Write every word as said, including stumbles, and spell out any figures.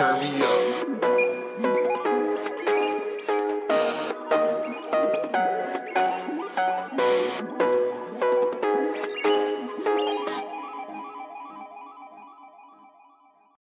turn me up.